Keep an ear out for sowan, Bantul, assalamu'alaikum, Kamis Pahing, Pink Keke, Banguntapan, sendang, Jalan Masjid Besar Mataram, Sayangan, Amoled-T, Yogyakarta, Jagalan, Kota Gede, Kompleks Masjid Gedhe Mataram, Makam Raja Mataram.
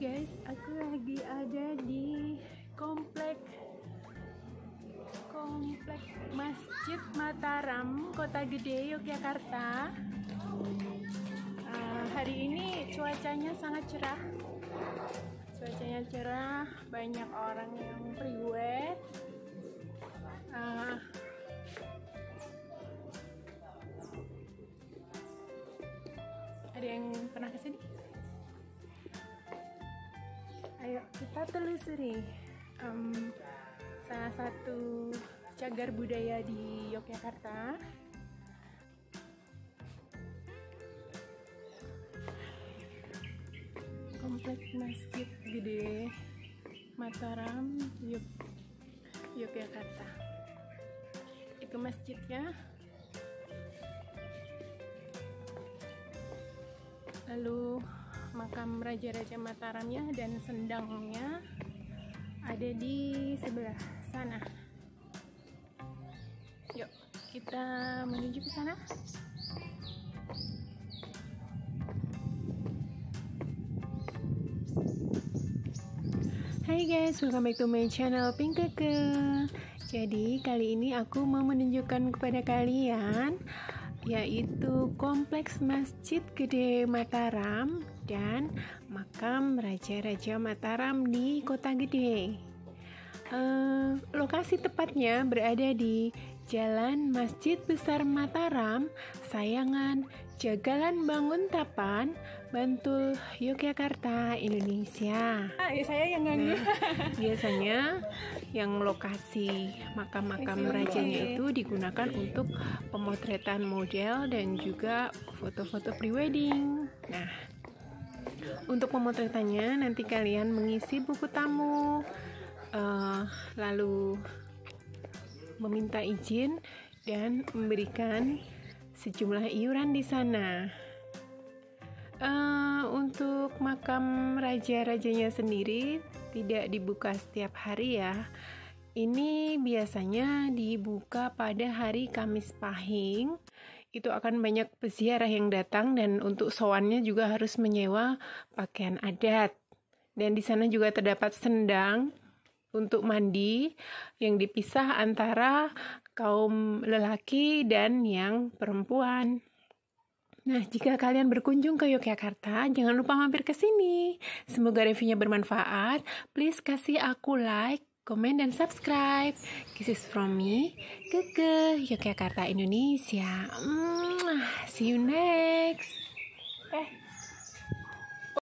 guys, aku lagi ada di kompleks Masjid Mataram, Kota Gede, Yogyakarta. Hari ini cuacanya sangat cerah. Banyak orang yang priwet. Ada yang pernah kesini? Ayo kita telusuri salah satu cagar budaya di Yogyakarta. Kompleks Masjid Gedhe Mataram, Yogyakarta. Itu masjidnya. Lalu makam Raja Mataramnya dan sendangnya ada di sebelah sana. Yuk, kita menuju ke sana. Hai guys, welcome back to my channel Pink Keke. Jadi kali ini aku mau menunjukkan kepada kalian yaitu Kompleks Masjid Gedhe Mataram dan Makam Raja Mataram di Kota Gedhe. Lokasi tepatnya berada di Jalan Masjid Besar Mataram, Sayangan, Jagalan Banguntapan, Bantul, Yogyakarta, Indonesia. Saya yang nganggur. Nah, biasanya yang lokasi makam-makam rajanya itu digunakan untuk pemotretan model dan juga foto-foto prewedding. Nah, untuk pemotretannya nanti kalian mengisi buku tamu, lalu meminta izin dan memberikan sejumlah iuran di sana. Untuk makam raja-rajanya sendiri tidak dibuka setiap hari ya. Ini biasanya dibuka pada hari Kamis Pahing. Itu akan banyak peziarah yang datang dan untuk sowannya juga harus menyewa pakaian adat. Dan di sana juga terdapat sendang untuk mandi yang dipisah antara kaum lelaki dan yang perempuan. Nah, jika kalian berkunjung ke Yogyakarta, jangan lupa mampir ke sini. Semoga reviewnya bermanfaat. Please kasih aku like, comment, dan subscribe. Kisses from me, Keke, Yogyakarta, Indonesia. See you next.